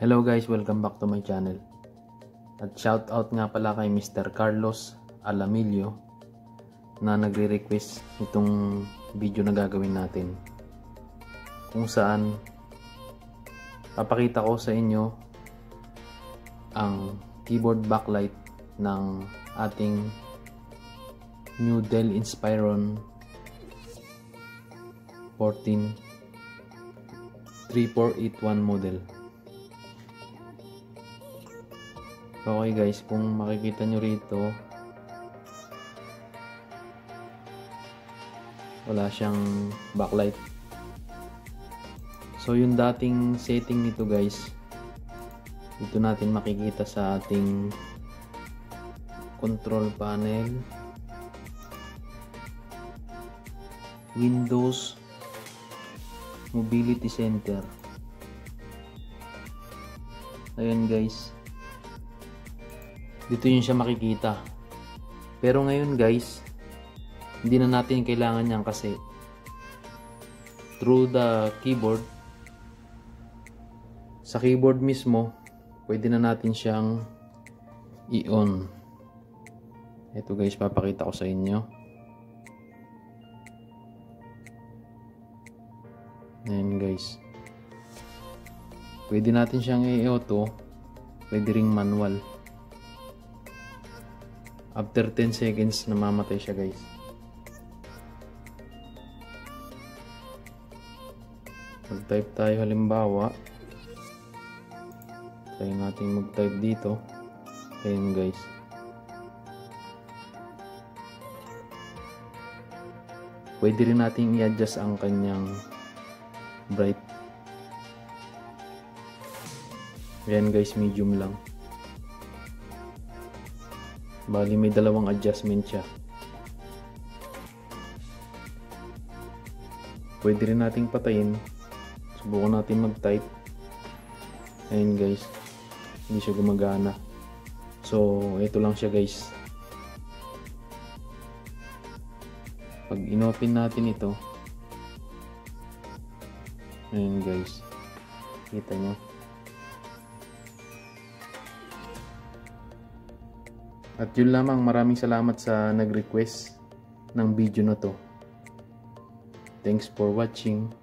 Hello guys, welcome back to my channel. At shout out nga pala kay Mr. Carlos Alamillo na nagre-request itong video na gagawin natin, kung saan papakita ko sa inyo ang keyboard backlight ng ating new Dell Inspiron 14 3481 model. Okay guys, kung makikita nyo rito, wala siyang backlight. So yung dating setting nito guys, dito natin makikita sa ating control panel, Windows Mobility Center. Ayan guys, dito yun siya makikita. Pero ngayon guys, hindi na natin kailangan yan kasi through the keyboard, sa keyboard mismo, pwede na natin siyang i-on. Ito guys, papakita ko sa inyo. Ayan guys, pwede natin siyang i-auto, pwede ring manual. After 10 seconds namamatay siya guys. Mag-type tayo halimbawa. Try natin mag-type dito. Ayan guys. Pwede rin natin i-adjust ang kanyang bright. Ayan guys, medium lang. Bali may dalawang adjustment siya. Pwede rin nating patayin. Subukan natin mag-type. Ayan guys, hindi siya gumagana. So ito lang siya guys. Pag inopen natin ito, ayan guys, kita nyo. At yun lamang, maraming salamat sa nag-request ng video na to. Thanks for watching.